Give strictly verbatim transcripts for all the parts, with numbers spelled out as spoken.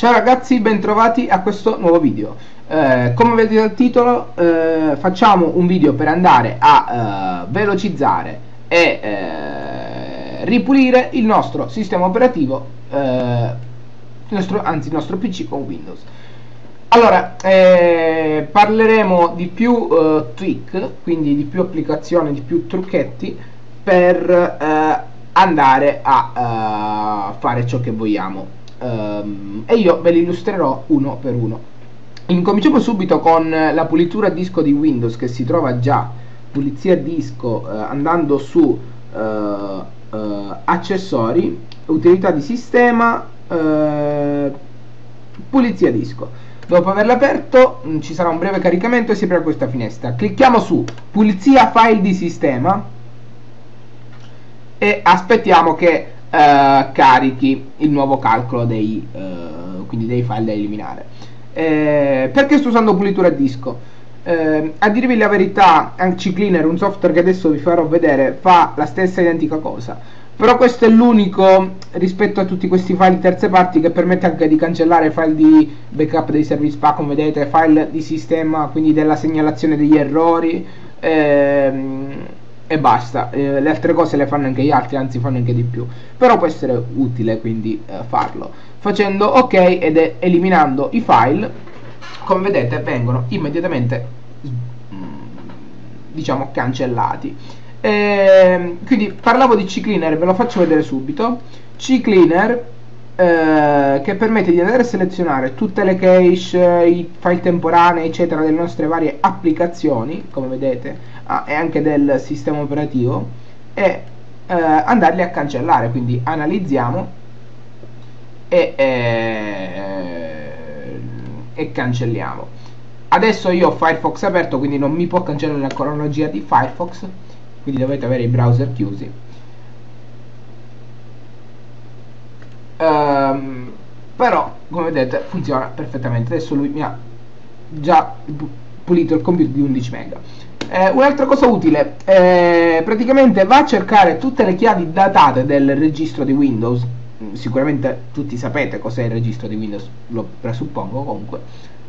Ciao ragazzi, bentrovati a questo nuovo video. Eh, come vedete dal titolo, eh, facciamo un video per andare a eh, velocizzare e eh, ripulire il nostro sistema operativo, eh, il nostro, anzi il nostro P C con Windows. Allora, eh, parleremo di più eh, trick, quindi di più applicazioni, di più trucchetti per eh, andare a eh, fare ciò che vogliamo. Um, e io ve li illustrerò uno per uno. Incominciamo subito con la pulitura disco di Windows, che si trova già, pulizia disco, eh, andando su eh, eh, accessori, utilità di sistema, eh, pulizia disco. Dopo averla aperto mh, ci sarà un breve caricamento e si aprirà questa finestra. Clicchiamo su pulizia file di sistema e aspettiamo che Uh, carichi il nuovo calcolo dei, uh, quindi dei file da eliminare. Eh, perché sto usando pulitura disco? Eh, a dirvi la verità, CCleaner, un software che adesso vi farò vedere, fa la stessa identica cosa, però questo è l'unico rispetto a tutti questi file di terze parti che permette anche di cancellare file di backup dei service pack, come vedete, file di sistema, quindi della segnalazione degli errori, ehm, e basta. Eh, le altre cose le fanno anche gli altri, anzi fanno anche di più, però può essere utile quindi eh, farlo facendo ok ed è eliminando i file. Come vedete vengono immediatamente diciamo cancellati. Eh, quindi parlavo di CCleaner, ve lo faccio vedere subito. CCleaner eh, che permette di andare a selezionare tutte le cache, i file temporanei eccetera delle nostre varie applicazioni, come vedete, Ah, e anche del sistema operativo, e eh, andarli a cancellare. Quindi analizziamo e, eh, e cancelliamo. Adesso io ho Firefox aperto, quindi non mi può cancellare la cronologia di Firefox, quindi dovete avere i browser chiusi. Um, però come vedete funziona perfettamente. Adesso lui mi ha già pulito il computer di undici mega. Eh, un'altra cosa utile, eh, praticamente va a cercare tutte le chiavi datate del registro di Windows. Sicuramente tutti sapete cos'è il registro di Windows, lo presuppongo comunque.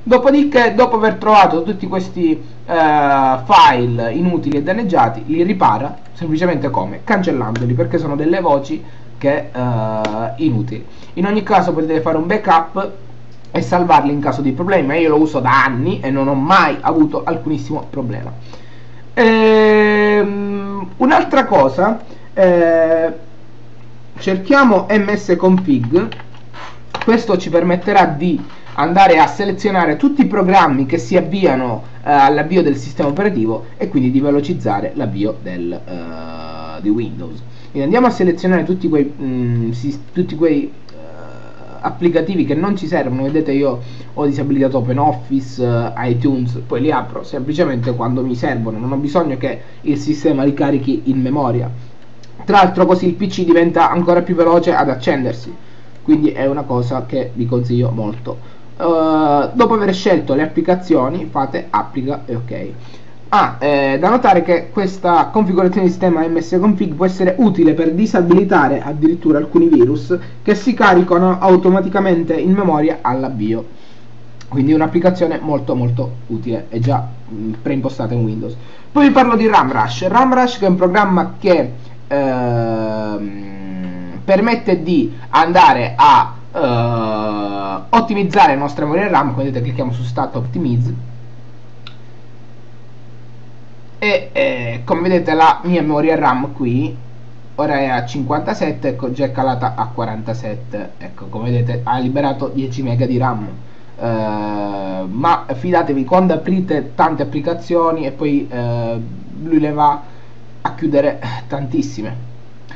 Dopodiché, dopo aver trovato tutti questi eh, file inutili e danneggiati, li ripara semplicemente come? Cancellandoli, perché sono delle voci che eh, inutili. In ogni caso potete fare un backup e salvarli in caso di problema. Io lo uso da anni e non ho mai avuto alcunissimo problema. Ehm, un'altra cosa, eh, cerchiamo msconfig. Questo ci permetterà di andare a selezionare tutti i programmi che si avviano eh, all'avvio del sistema operativo e quindi di velocizzare l'avvio del, eh, di Windows. Quindi andiamo a selezionare tutti quei, mh, si, tutti quei applicativi che non ci servono. Vedete, io ho disabilitato OpenOffice, uh, iTunes, poi li apro semplicemente quando mi servono, non ho bisogno che il sistema li carichi in memoria. Tra l'altro così il P C diventa ancora più veloce ad accendersi, quindi è una cosa che vi consiglio molto. Uh, dopo aver scelto le applicazioni fate applica e ok. Ah, eh, da notare che questa configurazione di sistema msconfig può essere utile per disabilitare addirittura alcuni virus che si caricano automaticamente in memoria all'avvio, quindi è un'applicazione molto molto utile, è già mh, preimpostata in Windows. Poi vi parlo di Ramrush. Ramrush che è un programma che eh, permette di andare a eh, ottimizzare la nostra memoria RAM. Come vedete clicchiamo su Stat Optimize e eh, come vedete la mia memoria RAM qui ora è a cinquantasette, ecco, già è calata a quarantasette, ecco, come vedete ha liberato dieci mega di RAM. Eh, ma fidatevi, quando aprite tante applicazioni e poi eh, lui le va a chiudere tantissime.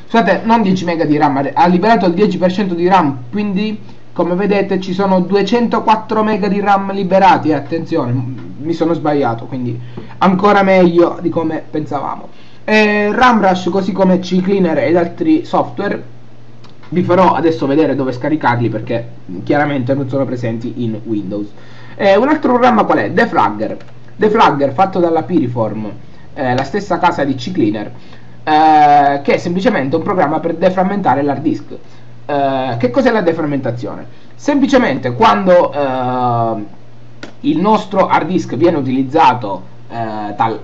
Scusate, non dieci mega di RAM, ha liberato il dieci per cento di RAM, quindi come vedete ci sono duecentoquattro mega di RAM liberati. E attenzione, mi sono sbagliato, quindi ancora meglio di come pensavamo. E Ramrush, così come CCleaner ed altri software, vi farò adesso vedere dove scaricarli perché chiaramente non sono presenti in Windows. E un altro programma qual è? Defragger. Defragger fatto dalla Piriform, eh, la stessa casa di CCleaner, eh, che è semplicemente un programma per defragmentare l'hard disk. Eh, che cos'è la defragmentazione? Semplicemente quando eh, il nostro hard disk viene utilizzato eh, tal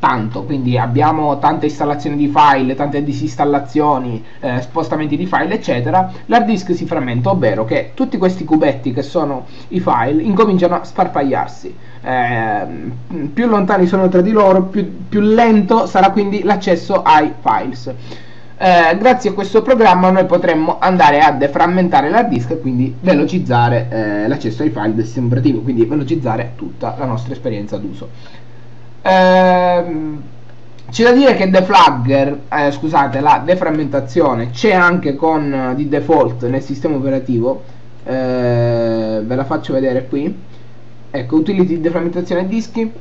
tanto, quindi abbiamo tante installazioni di file, tante disinstallazioni, eh, spostamenti di file eccetera, l'hard disk si frammenta, ovvero che tutti questi cubetti che sono i file incominciano a sparpagliarsi, eh, più lontani sono tra di loro più, più lento sarà quindi l'accesso ai files. Eh, grazie a questo programma noi potremmo andare a deframmentare l'hard disk e quindi velocizzare eh, l'accesso ai file del sistema operativo, quindi velocizzare tutta la nostra esperienza d'uso. Ehm, c'è da dire che Defragger, eh, scusate, la deframmentazione c'è anche con, di default nel sistema operativo, eh, ve la faccio vedere qui, ecco, utility di deframmentazione dischi,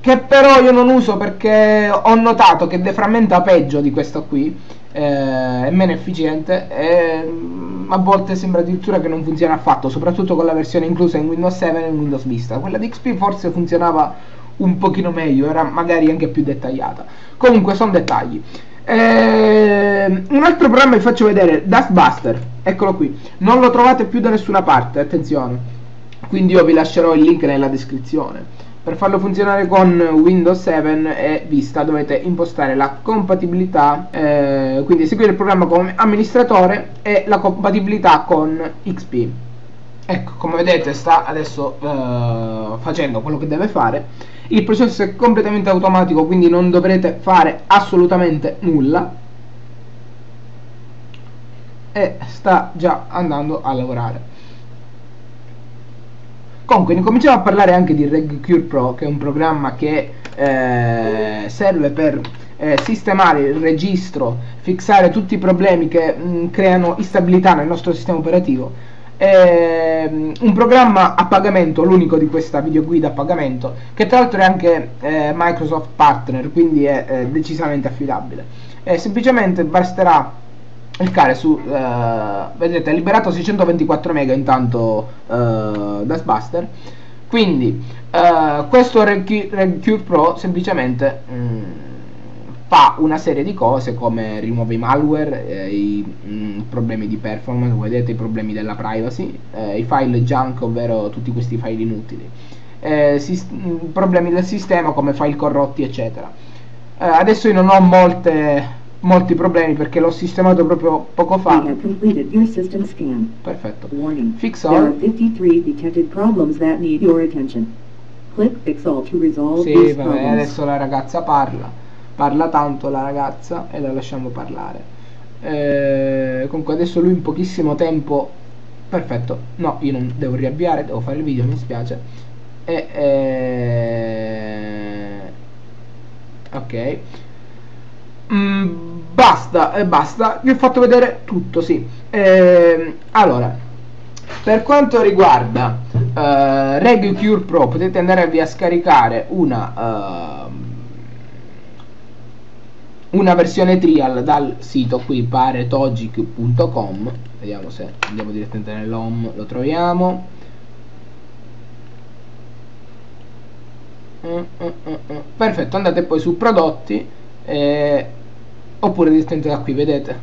che però io non uso perché ho notato che deframmenta peggio di questo qui, eh, è meno efficiente e a volte sembra addirittura che non funziona affatto, soprattutto con la versione inclusa in Windows sette e in Windows Vista. Quella di X P forse funzionava un pochino meglio, era magari anche più dettagliata, comunque sono dettagli. Ehm, un altro programma vi faccio vedere, Dustbuster, eccolo qui, non lo trovate più da nessuna parte, attenzione, quindi io vi lascerò il link nella descrizione. Per farlo funzionare con Windows sette e Vista dovete impostare la compatibilità, eh, quindi eseguire il programma come amministratore e la compatibilità con X P. Ecco, come vedete sta adesso eh, facendo quello che deve fare. Il processo è completamente automatico, quindi non dovrete fare assolutamente nulla, e sta già andando a lavorare. Comunque incominciamo a parlare anche di RegCurePro, che è un programma che eh, serve per eh, sistemare il registro, fissare tutti i problemi che mh, creano instabilità nel nostro sistema operativo. È un programma a pagamento, l'unico di questa videoguida a pagamento, che tra l'altro è anche eh, Microsoft Partner, quindi è eh, decisamente affidabile. E semplicemente basterà cliccare su, eh, vedete, ha liberato seicentoventiquattro mega intanto eh, Dustbuster, quindi eh, questo RegCurePro semplicemente mh, fa una serie di cose come rimuove i malware, eh, i mh, problemi di performance, vedete, i problemi della privacy, eh, i file junk, ovvero tutti questi file inutili, eh, mh, problemi del sistema come file corrotti eccetera. Eh, adesso io non ho molte, molti problemi perché l'ho sistemato proprio poco fa. Perfetto. Warning. Fix all. Sì, vabbè, adesso la ragazza parla. Parla tanto la ragazza e la lasciamo parlare. Eh, comunque adesso lui in pochissimo tempo, perfetto, no, io non devo riavviare, devo fare il video, mi spiace. E, eh, ok, mm, basta, eh, basta, vi ho fatto vedere tutto, sì. Eh, allora, per quanto riguarda eh, RegCurePro, potete andarvi a scaricare una... Uh, una versione trial dal sito qui, paretogic punto com. Vediamo se andiamo direttamente nell'home, lo troviamo. mm, mm, mm, mm. Perfetto, andate poi su prodotti, eh, oppure direttamente da qui, vedete,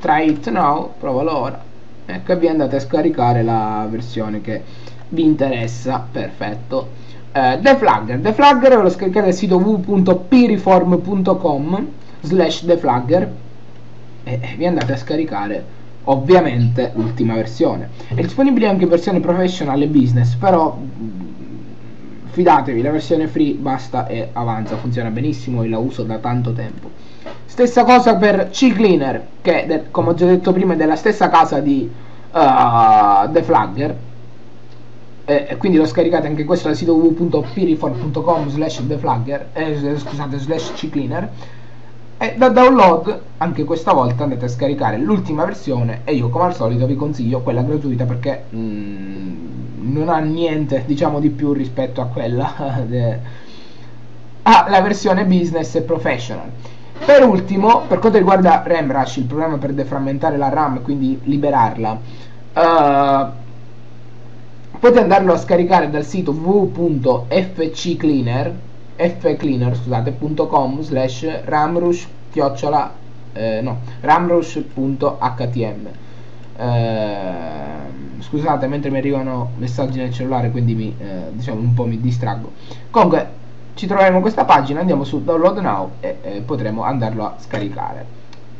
try it now, provalo ora, ecco, e vi andate a scaricare la versione che vi interessa. Perfetto. eh, Defragger, Defragger lo scaricate dal sito w w w punto piriform punto com slash Defragger e vi andate a scaricare ovviamente l'ultima versione. È disponibile anche in versione professional e business, però fidatevi, la versione free basta e avanza, funziona benissimo, io la uso da tanto tempo. Stessa cosa per CCleaner, che come ho già detto prima è della stessa casa di uh, Defragger, e quindi lo scaricate anche questo dal sito w w w punto piriform punto com slash Defragger, eh, scusate, slash CCleaner. E da download anche questa volta andate a scaricare l'ultima versione, e io come al solito vi consiglio quella gratuita perché mm, non ha niente, diciamo, di più rispetto a quella de... ah, la versione business e professional. Per ultimo, per quanto riguarda Ramrush, il programma per deframmentare la RAM, quindi liberarla, uh, potete andarlo a scaricare dal sito w w w punto f c cleaner punto com fcleaner.com slash ramrush chiocciola eh, no, ramrush.htm. Eh, scusate, mentre mi arrivano messaggi nel cellulare, quindi mi, eh, diciamo un po' mi distraggo. Comunque ci troveremo questa pagina, andiamo su Download Now e eh, potremo andarlo a scaricare.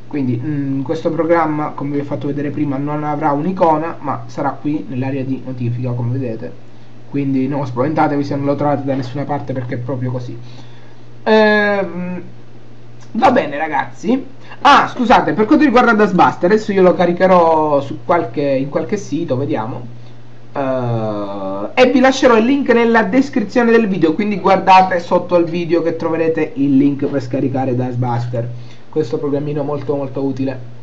Quindi mh, questo programma, come vi ho fatto vedere prima, non avrà un'icona, ma sarà qui nell'area di notifica, come vedete. Quindi non spaventatevi se non lo trovate da nessuna parte, perché è proprio così. Ehm, va bene ragazzi. Ah, scusate, per quanto riguarda Dustbuster, adesso io lo caricherò su qualche, in qualche sito, vediamo. Ehm, e vi lascerò il link nella descrizione del video, quindi guardate sotto al video che troverete il link per scaricare Dustbuster, questo programmino molto molto utile.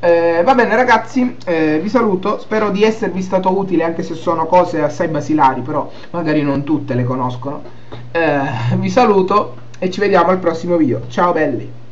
Eh, va bene ragazzi, eh, vi saluto, spero di esservi stato utile, anche se sono cose assai basilari, però magari non tutte le conoscono. Eh, vi saluto e ci vediamo al prossimo video. Ciao belli!